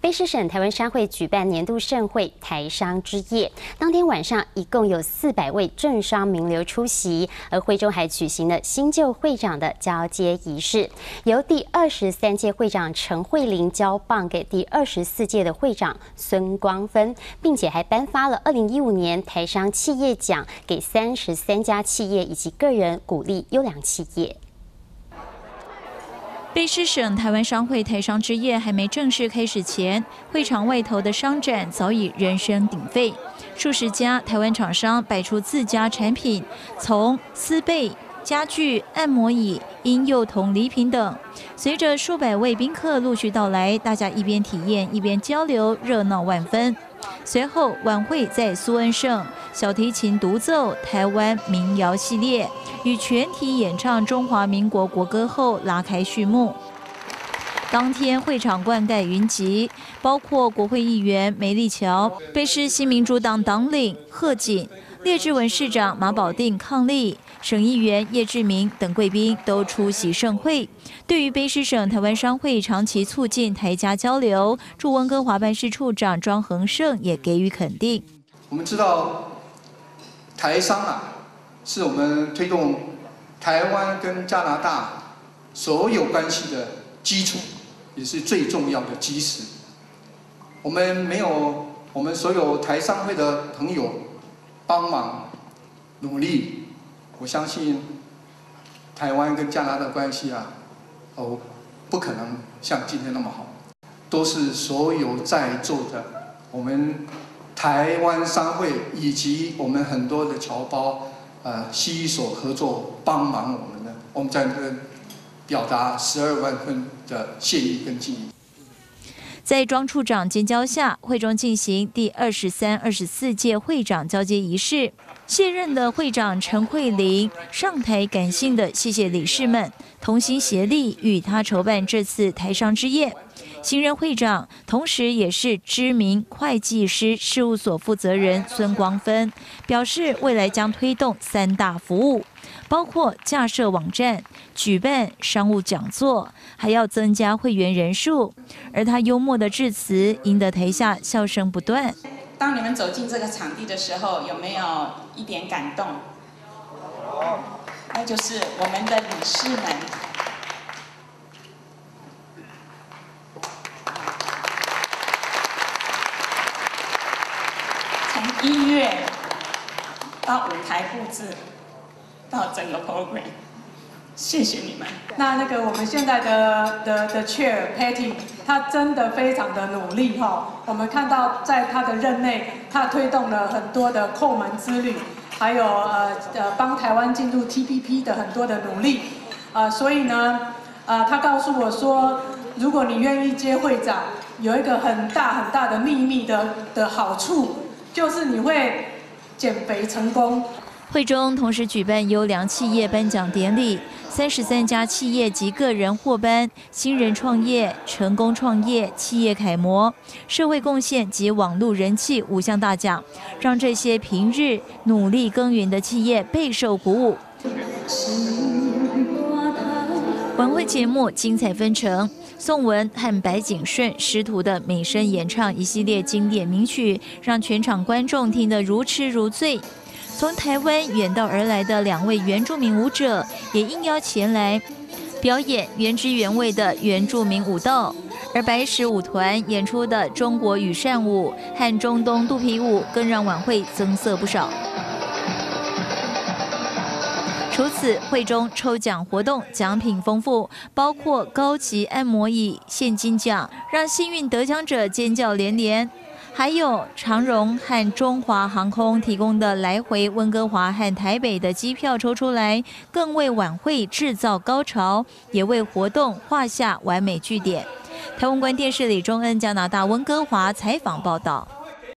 卑诗省台湾商会举办年度盛会台商之夜，当天晚上一共有400位政商名流出席，而会中还举行了新旧会长的交接仪式，由第23届会长陈慧玲交棒给第24届的会长孙光芬，并且还颁发了2015年台商企业奖给33家企业以及个人，鼓励优良企业。 卑诗省台湾商会台商之夜还没正式开始前，会场外头的商展早已人声鼎沸，数十家台湾厂商摆出自家产品，从丝被、家具、按摩椅、婴幼童礼品等。随着数百位宾客陆续到来，大家一边体验一边交流，热闹万分。随后晚会在苏恩盛小提琴独奏台湾民谣系列。 与全体演唱中华民国国歌后拉开序幕。当天会场冠盖云集，包括国会议员梅丽乔、卑诗新民主党党领贺锦、列治文市长马保定伉俪、省议员叶志明等贵宾都出席盛会。对于卑诗省台湾商会长期促进台加交流，驻温哥华办事处长庄恒胜也给予肯定。我们知道台商是我们推动台湾跟加拿大所有关系的基础，也是最重要的基石。我们所有台商会的朋友帮忙努力，我相信台湾跟加拿大的关系不可能像今天那么好，都是所有在座的我们台湾商会以及我们很多的侨胞。 携手合作，帮忙我们的，我们在表达12万分的谢意跟敬意。在庄处长监教下，会中进行第23、24届会长交接仪式。卸任的会长陈慧玲上台，感性的谢谢理事们同心协力，与他筹办这次台商之夜。 新任会长，同时也是知名会计师事务所负责人孙光芬表示，未来将推动3大服务，包括架设网站、举办商务讲座，还要增加会员人数。而他幽默的致辞，赢得台下笑声不断。当你们走进这个场地的时候，有没有一点感动？那就是我们的理事们。 音乐到舞台布置，到整个 program， 谢谢你们。那个我们现在的 chair Patty， 她真的非常的努力我们看到在她的任内，她推动了很多的叩门之旅，还有帮台湾进入 TPP 的很多的努力。所以呢，她告诉我说，如果你愿意接会长，有一个很大的秘密的好处。 就是你会减肥成功。会中同时举办优良企业颁奖典礼，33家企业及个人获颁新人创业、成功创业、企业楷模、社会贡献及网络人气5项大奖，让这些平日努力耕耘的企业备受鼓舞。晚会节目精彩纷呈。 宋文和白景顺师徒的美声演唱一系列经典名曲，让全场观众听得如痴如醉。从台湾远道而来的2位原住民舞者也应邀前来表演原汁原味的原住民舞蹈，而白石舞团演出的中国羽扇舞和中东肚皮舞更让晚会增色不少。 除此，会中抽奖活动奖品丰富，包括高级按摩椅、现金奖，让幸运得奖者尖叫连连；还有长荣和中华航空提供的来回温哥华和台北的机票抽出来，更为晚会制造高潮，也为活动画下完美句点。台湾观电视李忠恩加拿大温哥华采访报道。